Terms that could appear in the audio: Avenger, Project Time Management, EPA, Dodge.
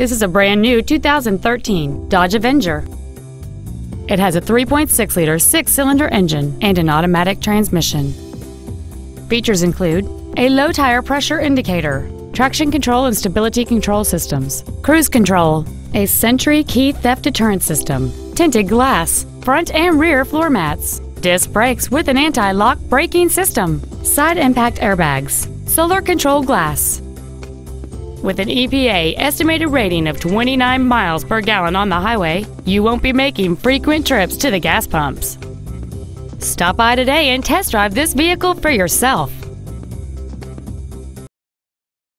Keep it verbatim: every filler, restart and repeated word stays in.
This is a brand new two thousand thirteen Dodge Avenger. It has a three point six liter six-cylinder engine and an automatic transmission. Features include a low tire pressure indicator, traction control and stability control systems, cruise control, a Sentry key theft deterrent system, tinted glass, front and rear floor mats, disc brakes with an anti-lock braking system, side impact airbags, solar control glass. With an E P A estimated rating of twenty-nine miles per gallon on the highway, you won't be making frequent trips to the gas pumps. Stop by today and test drive this vehicle for yourself.